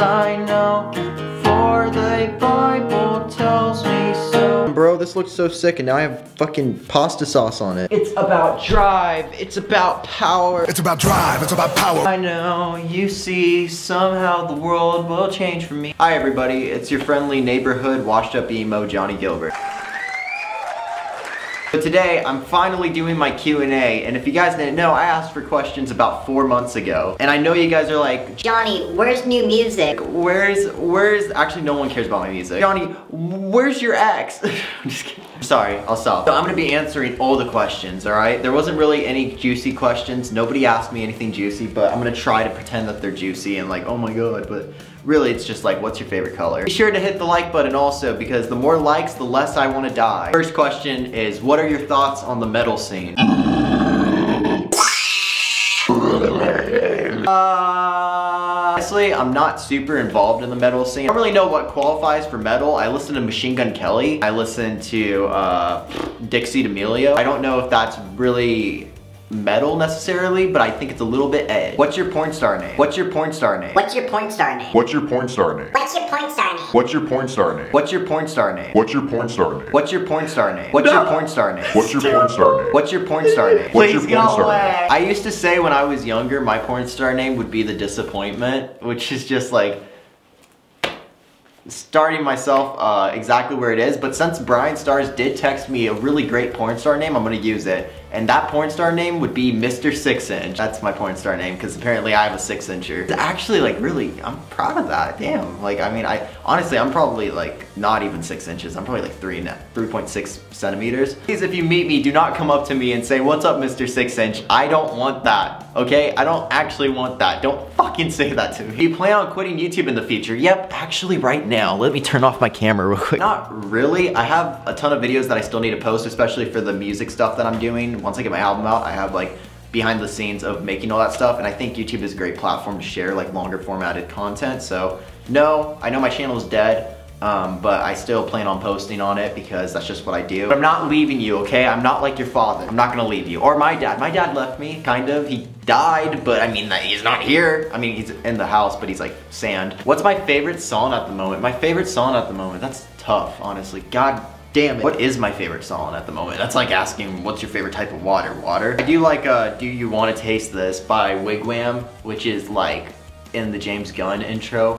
I know, for the Bible tells me so. Bro, this looks so sick, and now I have fucking pasta sauce on it. It's about drive, it's about power. It's about drive, it's about power. I know, you see, somehow the world will change for me. Hi everybody, it's your friendly neighborhood washed up emo, Johnnie Guilbert. So today, I'm finally doing my Q&A, and if you guys didn't know, I asked for questions about 4 months ago. And I know you guys are like, Johnnie, where's new music? Where's, actually no one cares about my music. Johnnie, where's your ex? I'm just kidding. Sorry, I'll stop. So I'm gonna be answering all the questions, all right? There wasn't really any juicy questions. Nobody asked me anything juicy, but I'm gonna try to pretend that they're juicy and like, oh my God, but really, it's just like, what's your favorite color? Be sure to hit the like button also, because the more likes, the less I want to die. First question is, what are your thoughts on the metal scene? Honestly, I'm not super involved in the metal scene. I don't really know what qualifies for metal. I listen to Machine Gun Kelly. I listen to Dixie D'Amelio. I don't know if that's really metal necessarily, but I think it's a little bit edge. What's your porn star name? What's your porn star name? What's your porn star name? What's your porn star name? What's your porn star name? What's your porn star name? What's your porn star name? What's your porn star name? What's your porn star name? What's your porn star name? What's your porn star name? What's your porn star name? What's your porn star name? I used to say when I was younger, my porn star name would be The Disappointment, which is just like starting myself exactly where it is, but since Bryan Starrs did text me a really great porn star name, I'm gonna use it. And that porn star name would be Mr. 6 Inch. That's my porn star name, because apparently I have a 6-incher. It's actually like really, I'm proud of that, damn. Like, I mean, I honestly, I'm probably like not even 6 inches. I'm probably like 3.6 centimeters. Please, if you meet me, do not come up to me and say, what's up, Mr. 6 Inch? I don't want that, okay? I don't actually want that. Don't fucking say that to me. Do you plan on quitting YouTube in the future? Yep, actually right now. Let me turn off my camera real quick. Not really. I have a ton of videos that I still need to post, especially for the music stuff that I'm doing. Once I get my album out, I have like behind the scenes of making all that stuff, and I think YouTube is a great platform to share like longer formatted content. So no, I know my channel is dead, but I still plan on posting on it because that's just what I do. But I'm not leaving you, okay? I'm not like your father. I'm not gonna leave you. Or my dad. My dad left me, kind of. He died, but I mean, he's not here. I mean, he's in the house, but he's like sand. What's my favorite song at the moment? My favorite song at the moment, that's tough, honestly. God damn it. What is my favorite song at the moment? That's like asking, what's your favorite type of water? Water? I do like Do You Want to Taste This by Wigwam, which is like in the James Gunn intro.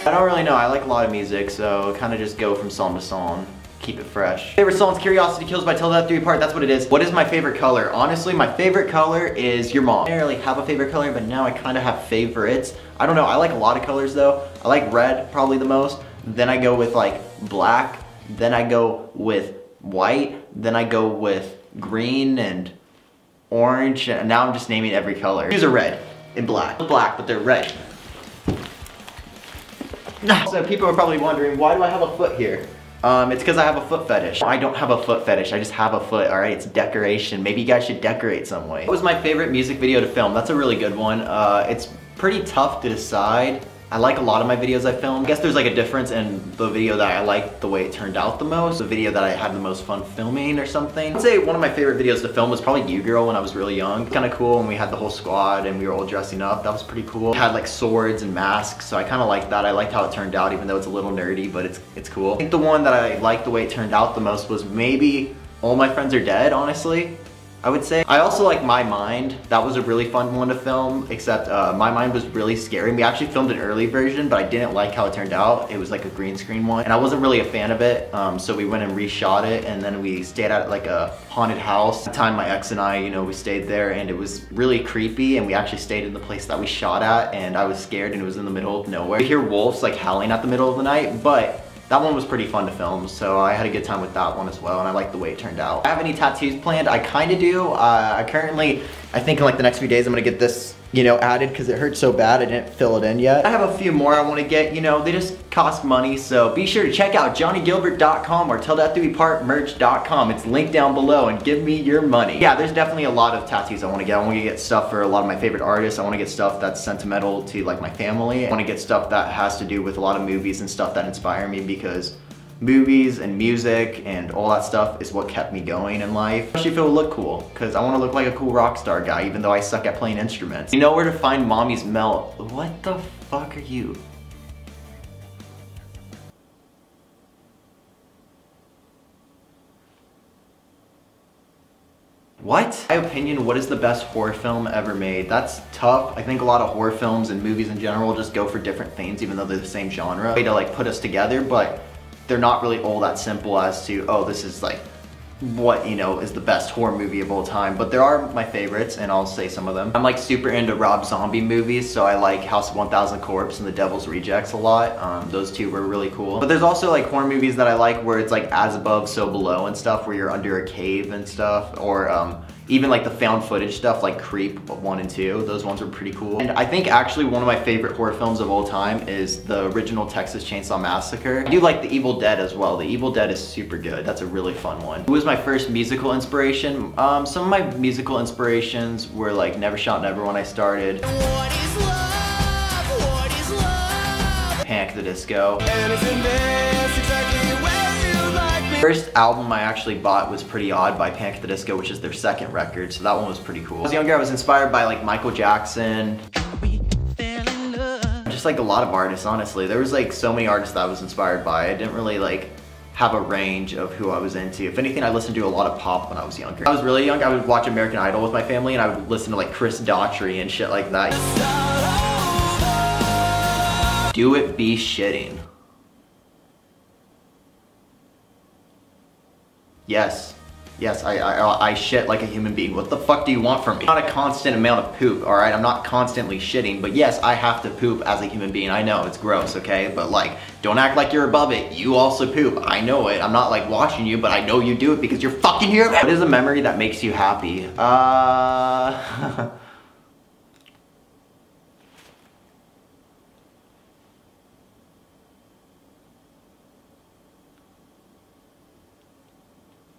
I don't really know. I like a lot of music, so kind of just go from song to song. Keep it fresh. Favorite song is Curiosity Kills by Til Death Do We Part. That's what it is. What is my favorite color? Honestly, my favorite color is your mom. I don't really have a favorite color, but now I kind of have favorites. I don't know. I like a lot of colors though. I like red probably the most. Then I go with like black. Then I go with white. Then I go with green and orange. And now I'm just naming every color. These are red and black. Black, but they're red. So people are probably wondering, why do I have a foot here? It's because I have a foot fetish. I don't have a foot fetish, I just have a foot, alright? It's decoration. Maybe you guys should decorate some way. What was my favorite music video to film? That's a really good one. It's pretty tough to decide. I like a lot of my videos I film. I guess there's like a difference in the video that I liked the way it turned out the most, the video that I had the most fun filming or something. I'd say one of my favorite videos to film was probably You Girl when I was really young. Kind of cool when we had the whole squad and we were all dressing up. That was pretty cool. It had like swords and masks, so I kind of liked that. I liked how it turned out, even though it's a little nerdy, but it's cool. I think the one that I liked the way it turned out the most was maybe All My Friends Are Dead, honestly. I would say. I also like My Mind. That was a really fun one to film, except My Mind was really scary. We actually filmed an early version, but I didn't like how it turned out. It was like a green screen one, and I wasn't really a fan of it, so we went and reshot it, and then we stayed at like a haunted house. At the time, my ex and I, you know, we stayed there, and it was really creepy, and we actually stayed in the place that we shot at, and I was scared, and it was in the middle of nowhere. You hear wolves like howling at the middle of the night, but that one was pretty fun to film, so I had a good time with that one as well, and I liked the way it turned out. Do I have any tattoos planned? I kind of do. I currently, I think in like the next few days I'm gonna get this, you know, added because it hurts so bad I didn't fill it in yet. I have a few more I want to get, you know, they just cost money, so be sure to check out JohnnieGuilbert.com or TilDeathDoWePartMerch.com. It's linked down below, and give me your money. Yeah, there's definitely a lot of tattoos I want to get. I want to get stuff for a lot of my favorite artists. I want to get stuff that's sentimental to like my family. I want to get stuff that has to do with a lot of movies and stuff that inspire me, because movies and music and all that stuff is what kept me going in life. I actually feel look cool, because I want to look like a cool rock star guy, even though I suck at playing instruments. You know where to find Mommy's Melt. What the fuck are you? What? My opinion, what is the best horror film ever made? That's tough. I think a lot of horror films and movies in general just go for different things, even though they're the same genre. Way to like put us together, but they're not really all that simple as to, oh, this is like what, you know, is the best horror movie of all time. But there are my favorites, and I'll say some of them. I'm like super into Rob Zombie movies, so I like House of 1000 Corpses and The Devil's Rejects a lot. Those two were really cool. But there's also like horror movies that I like where it's like As Above, So Below and stuff, where you're under a cave and stuff, or even like the found footage stuff like Creep 1 and 2. Those ones were pretty cool. And I think actually one of my favorite horror films of all time is the original Texas Chainsaw Massacre. I do like The Evil Dead as well. The Evil Dead is super good. That's a really fun one. Who was my first musical inspiration? Some of my musical inspirations were like Never Shot Never when I started. What is love? What is love? Panic at the Disco. The first album I actually bought was Pretty Odd by Panic at the Disco, which is their second record, so that one was pretty cool. When I was younger, I was inspired by like Michael Jackson. Just like a lot of artists, honestly. There was like so many artists that I was inspired by. I didn't really like have a range of who I was into. If anything, I listened to a lot of pop when I was younger. When I was really young, I would watch American Idol with my family, and I would listen to like Chris Daughtry and shit like that. Do it be shitting. Yes. Yes, I shit like a human being. What the fuck do you want from me? I'm not a constant amount of poop, alright? I'm not constantly shitting, but yes, I have to poop as a human being. I know, it's gross, okay? But like, don't act like you're above it. You also poop. I know it. I'm not like watching you, but I know you do it because you're fucking here. What is a memory that makes you happy?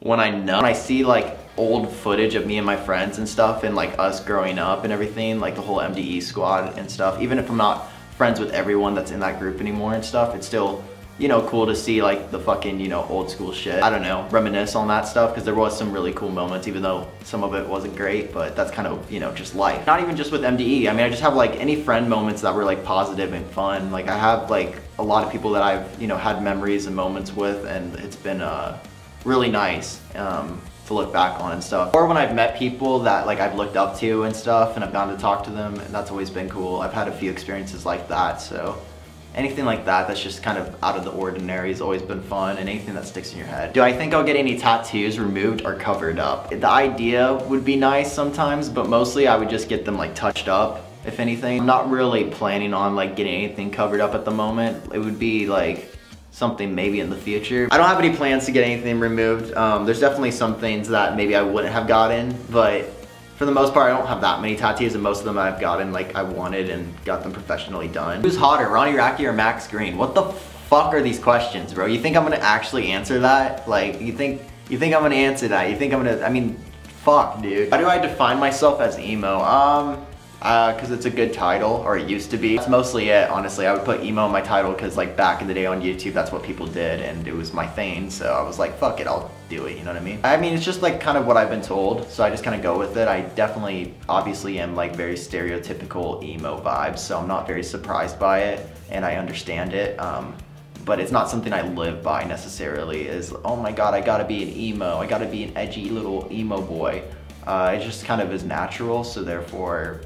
When I see like old footage of me and my friends and stuff, and like us growing up and everything, like the whole MDE squad and stuff, even if I'm not friends with everyone that's in that group anymore and stuff, it's still, you know, cool to see like the fucking, you know, old school shit. I don't know, reminisce on that stuff, because there was some really cool moments, even though some of it wasn't great, but that's kind of, you know, just life. Not even just with MDE, I mean, I just have like any friend moments that were like positive and fun. Like I have like a lot of people that I've, you know, had memories and moments with, and it's been really nice to look back on and stuff. Or when I've met people that like I've looked up to and stuff, and I've gotten to talk to them, and that's always been cool. I've had a few experiences like that, so anything like that that's just kind of out of the ordinary has always been fun, and anything that sticks in your head. Do I think I'll get any tattoos removed or covered up? The idea would be nice sometimes, but mostly I would just get them like touched up, if anything. I'm not really planning on like getting anything covered up at the moment. It would be like something maybe in the future. I don't have any plans to get anything removed. There's definitely some things that maybe I wouldn't have gotten, but for the most part, I don't have that many tattoos, and most of them I've gotten like I wanted and got them professionally done. Who's hotter, Ronnie Rackey or Max Green? What the fuck are these questions, bro? You think I'm gonna actually answer that? Like, you think I'm gonna answer that? You think I'm gonna, I mean, fuck, dude. How do I define myself as emo? Cause it's a good title, or it used to be. That's mostly it, honestly. I would put emo in my title cause like back in the day on YouTube, that's what people did, and it was my thing. So I was like, fuck it, I'll do it, you know what I mean? I mean, it's just like kind of what I've been told, so I just kind of go with it. I definitely, obviously am like very stereotypical emo vibes, so I'm not very surprised by it, and I understand it. But it's not something I live by necessarily, is, oh my God, I gotta be an emo. I gotta be an edgy little emo boy. It just kind of is natural, so therefore,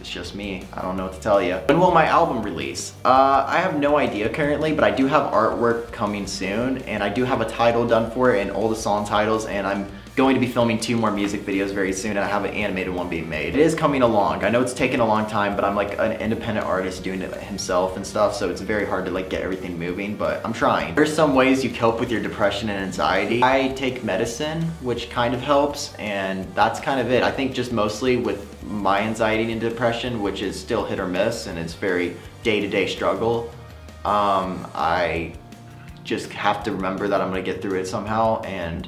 it's just me. I don't know what to tell you. When will my album release? I have no idea currently, but I do have artwork coming soon, and I do have a title done for it and all the song titles, and I'm going to be filming 2 more music videos very soon, and I have an animated one being made. It is coming along. I know it's taken a long time, but I'm like an independent artist doing it himself and stuff, so it's very hard to like get everything moving, but I'm trying. There's some ways you cope with your depression and anxiety. I take medicine, which kind of helps, and that's kind of it. I think just mostly with my anxiety and depression, which is still hit or miss, and it's very day-to-day struggle. I just have to remember that I'm gonna get through it somehow, and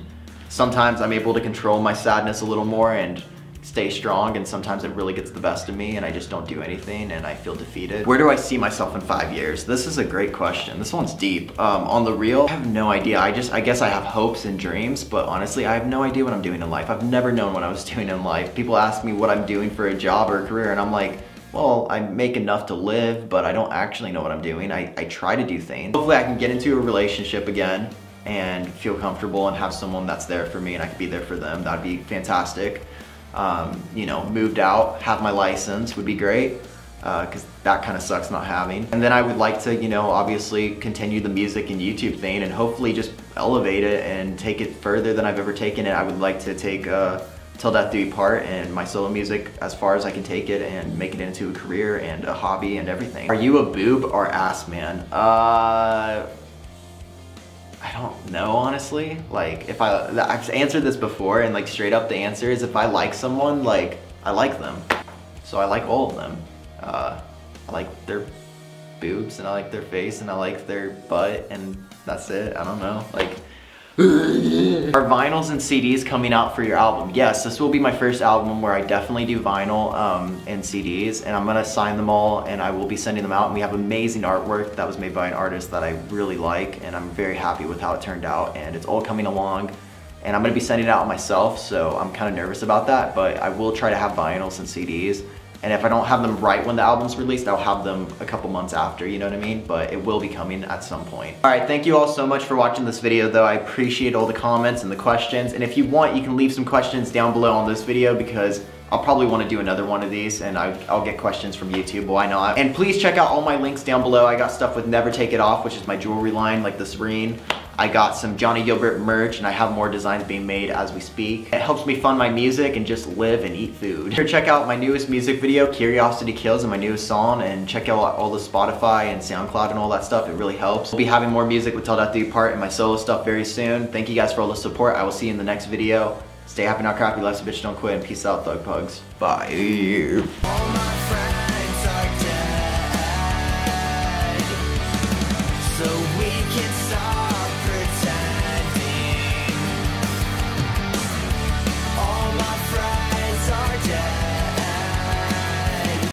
sometimes I'm able to control my sadness a little more and stay strong, and sometimes it really gets the best of me and I just don't do anything and I feel defeated. Where do I see myself in 5 years? This is a great question. This one's deep. On the real, I have no idea. I guess I have hopes and dreams, but honestly, I have no idea what I'm doing in life. I've never known what I was doing in life. People ask me what I'm doing for a job or a career and I'm like, well, I make enough to live, but I don't actually know what I'm doing. I try to do things. Hopefully I can get into a relationship again and feel comfortable and have someone that's there for me and I could be there for them. That'd be fantastic. You know, moved out, have my license would be great, because that kind of sucks not having. And then I would like to, you know, obviously continue the music and YouTube thing and hopefully just elevate it and take it further than I've ever taken it. I would like to take Til Death Do We Part and my solo music as far as I can take it and make it into a career and a hobby and everything. Are you a boob or ass man? I don't know, honestly. Like, if I've answered this before, and like straight up the answer is if I like someone, like, I like them. So I like all of them. I like their boobs and I like their face and I like their butt and that's it. I don't know, like. Are vinyls and CDs coming out for your album? Yes, this will be my first album where I definitely do vinyl and CDs, and I'm gonna sign them all and I will be sending them out. And we have amazing artwork that was made by an artist that I really like, and I'm very happy with how it turned out, and it's all coming along, and I'm gonna be sending it out myself, so I'm kind of nervous about that, but I will try to have vinyls and CDs. And if I don't have them right when the album's released, I'll have them a couple months after, you know what I mean? But it will be coming at some point. All right, thank you all so much for watching this video, though. I appreciate all the comments and the questions. And if you want, you can leave some questions down below on this video, because I'll probably want to do another one of these, and I'll get questions from YouTube, why not? And please check out all my links down below. I got stuff with Never Take It Off, which is my jewelry line, like this ring. I got some Johnnie Guilbert merch, and I have more designs being made as we speak. It helps me fund my music and just live and eat food. Here, check out my newest music video, Curiosity Kills, and my newest song, and check out all the Spotify and SoundCloud and all that stuff. It really helps. We'll be having more music with Til Death Do We Part and my solo stuff very soon. Thank you guys for all the support. I will see you in the next video. Stay happy, not crappy. Life's a bitch, don't quit. And peace out, thug pugs. Bye.